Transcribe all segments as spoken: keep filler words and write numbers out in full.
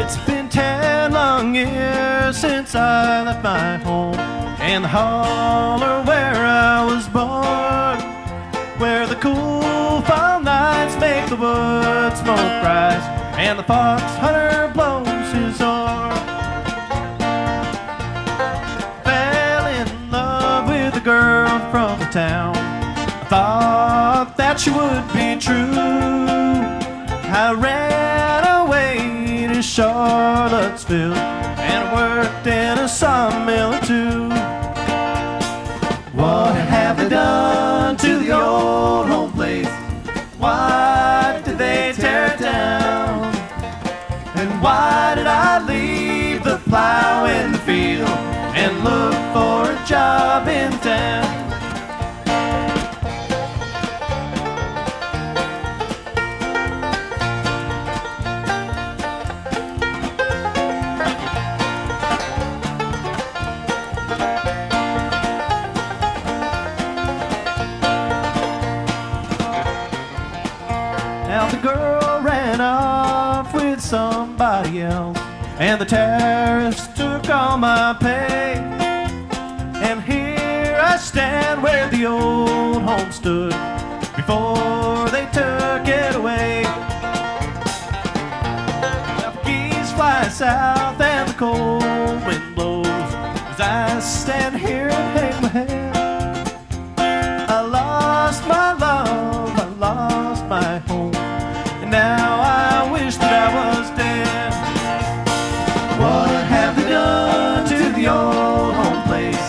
It's been ten long years since I left my home and the holler where I was born, where the cool fall nights make the woods smoke rise and the fox hunter blows his horn. Fell in love with a girl from the town. I thought that she would be true. I ran away to Charlottesville and worked in a sawmill or two. What have they done to the old home place? Why did they tear it down? And why did I leave the plow in the field and look for a job in town? The girl ran off with somebody else, and the tariffs took all my pay. And here I stand where the old home stood before they took it away. Now the geese fly south and the cold wind blows as I stand here and hang my head. I lost my love, I lost my home. Now I wish that I was dead. What have they done to the old home place?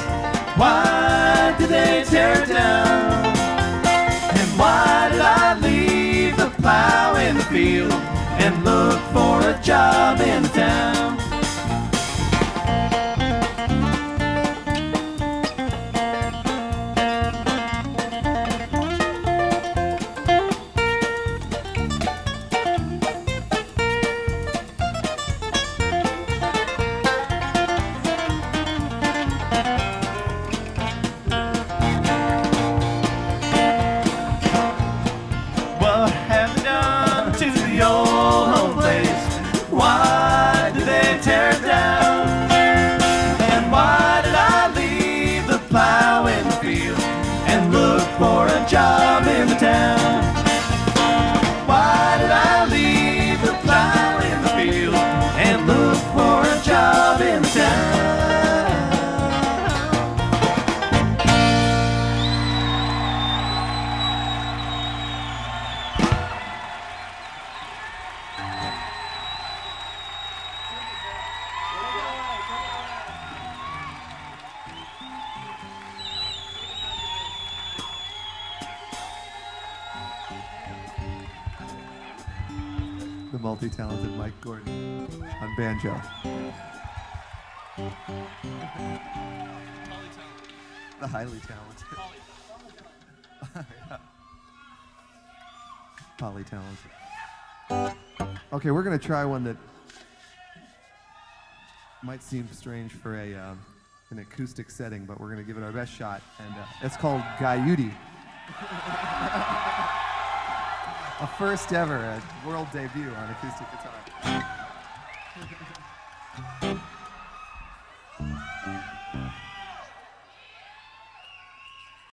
Why did they tear it down? And why did I leave the plow in the field and look for a job in the town? The multi-talented Mike Gordon on banjo. The highly talented. Poly-talented. Okay, we're gonna try one that might seem strange for a um, an acoustic setting, but we're gonna give it our best shot, and uh, it's called Gaiuti. A first ever, a world debut on acoustic guitar.